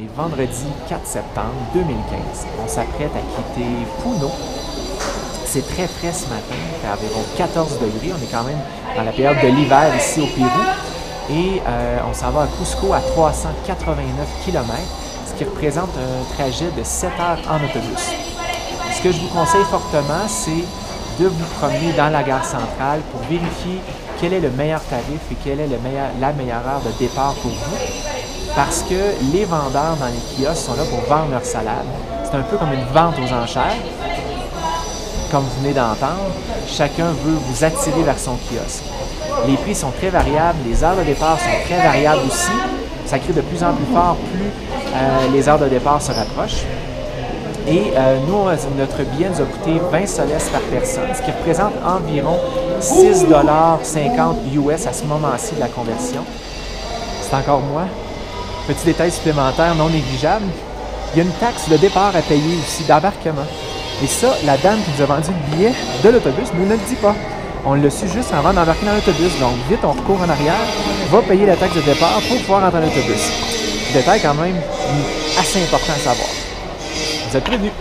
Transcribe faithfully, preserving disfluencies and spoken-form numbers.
On est vendredi quatre septembre deux mille quinze. On s'apprête à quitter Puno. C'est très frais ce matin, il fait environ quatorze degrés. On est quand même dans la période de l'hiver ici au Pérou. Et euh, on s'en va à Cusco à trois cent quatre-vingt-neuf kilomètres, ce qui représente un trajet de sept heures en autobus. Ce que je vous conseille fortement, c'est de vous promener dans la gare centrale pour vérifier quel est le meilleur tarif et quelle est le meilleur, la meilleure heure de départ pour vous. Parce que les vendeurs dans les kiosques sont là pour vendre leur salade. C'est un peu comme une vente aux enchères. Comme vous venez d'entendre, chacun veut vous attirer vers son kiosque. Les prix sont très variables, les heures de départ sont très variables aussi. Ça crie de plus en plus fort, plus euh, les heures de départ se rapprochent. Et euh, nous, notre billet nous a coûté vingt soles par personne, ce qui représente environ six dollars cinquante U S à ce moment-ci de la conversion. C'est encore moi. Petit détail supplémentaire non négligeable, il y a une taxe de départ à payer aussi, d'embarquement. Et ça, la dame qui nous a vendu le billet de l'autobus nous ne le dit pas. On l'a su juste avant d'embarquer dans l'autobus, donc vite on recourt en arrière, va payer la taxe de départ pour pouvoir entrer dans l'autobus. Détail quand même assez important à savoir. Vous êtes prévenus.